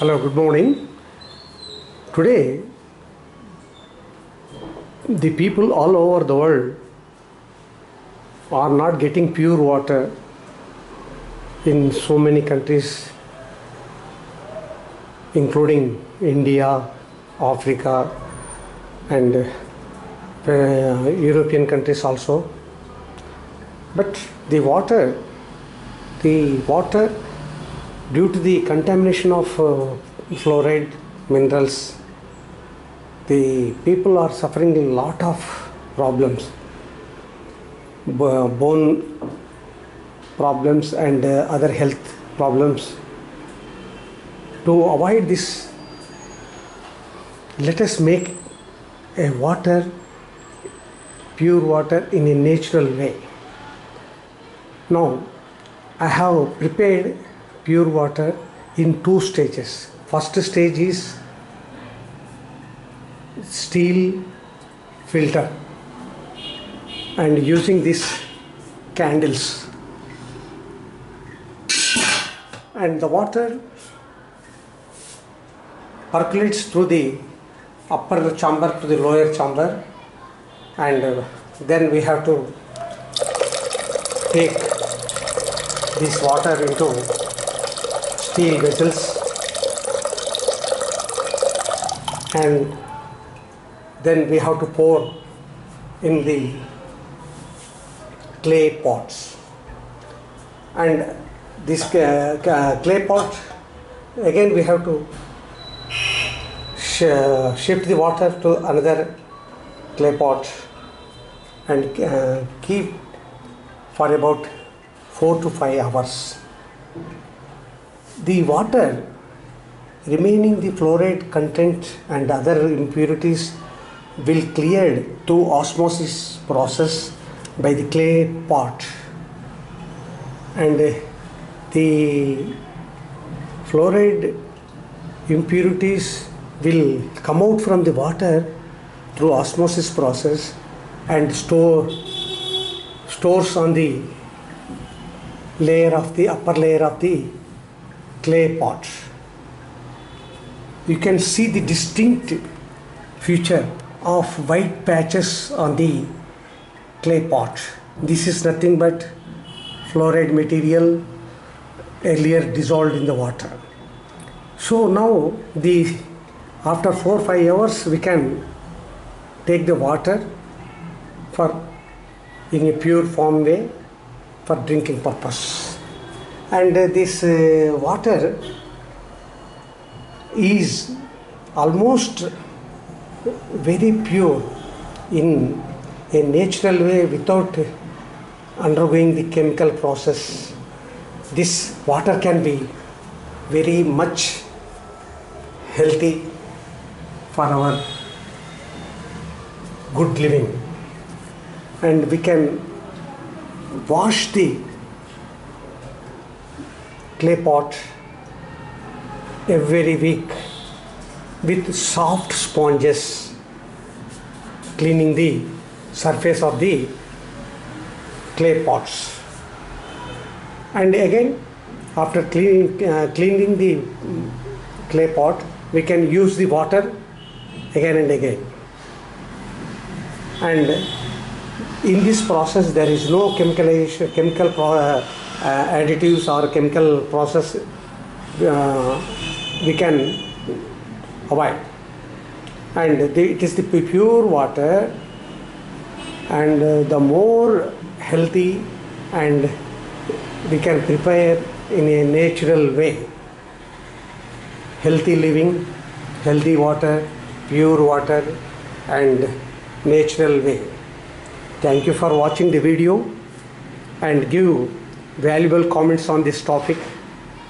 Hello, good morning. Today, the people all over the world are not getting pure water in so many countries, including India, Africa, and European countries also. But the water due to the contamination of fluoride minerals, the people are suffering a lot of problems, bone problems and other health problems. To avoid this, let us make a water, pure water in a natural way. Now, I have prepared pure water in two stages. First stage is steel filter, and using these candles, and the water percolates through the upper chamber to the lower chamber, and then we have to take this water into steel vessels, and then we have to pour in the clay pots, and this clay pot again we have to shift the water to another clay pot and keep for about 4 to 5 hours. The water remaining, the fluoride content and other impurities will cleared through osmosis process by the clay pot, and the fluoride impurities will come out from the water through osmosis process and stores on the layer of the upper layer of the clay pot. You can see the distinct feature of white patches on the clay pot. This is nothing but fluoride material earlier dissolved in the water. So now, after 4 or 5 hours, we can take the water in a pure form way for drinking purpose. And this water is almost very pure in a natural way without undergoing the chemical process. This water can be very much healthy for our good living, and we can wash the clay pot every week with soft sponges, cleaning the surface of the clay pots. And again, after cleaning the clay pot, we can use the water again and again. And in this process, there is no chemicalization, chemical additives or chemical process we can avoid. And it is the pure water, and the more healthy and we can prepare in a natural way. Healthy living, healthy water, pure water, and natural way. Thank you for watching the video and give valuable comments on this topic.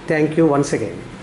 Thank you once again.